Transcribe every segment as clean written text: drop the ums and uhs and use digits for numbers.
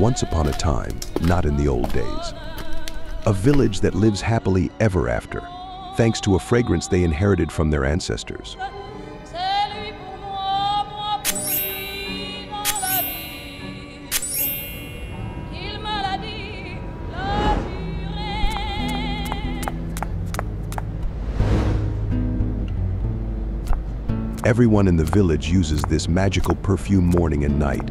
once upon a time, not in the old days. A village that lives happily ever after, thanks to a fragrance they inherited from their ancestors. Everyone in the village uses this magical perfume morning and night,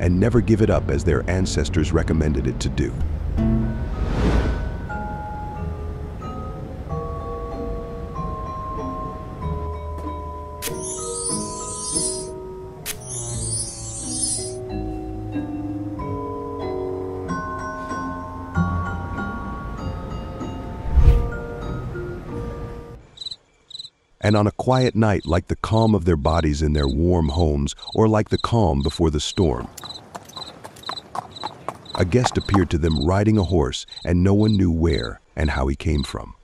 and never give it up as their ancestors recommended it to do. And on a quiet night, like the calm of their bodies in their warm homes, or like the calm before the storm. A guest appeared to them riding a horse, and no one knew where and how he came from.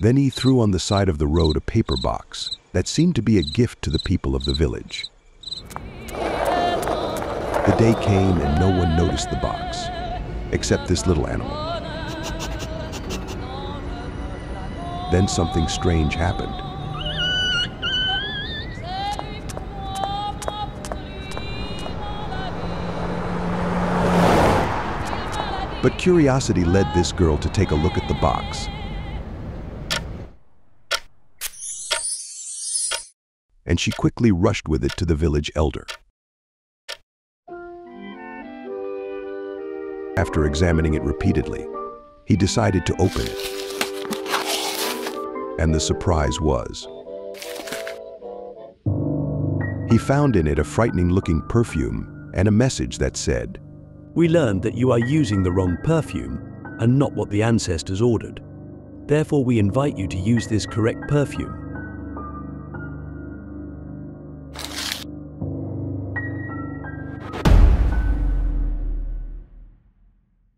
Then he threw on the side of the road a paper box that seemed to be a gift to the people of the village. The day came and no one noticed the box, except this little animal. Then something strange happened. But curiosity led this girl to take a look at the box. And she quickly rushed with it to the village elder. After examining it repeatedly, he decided to open it. And the surprise was, he found in it a frightening-looking perfume and a message that said, "We learned that you are using the wrong perfume and not what the ancestors ordered. Therefore, we invite you to use this correct perfume.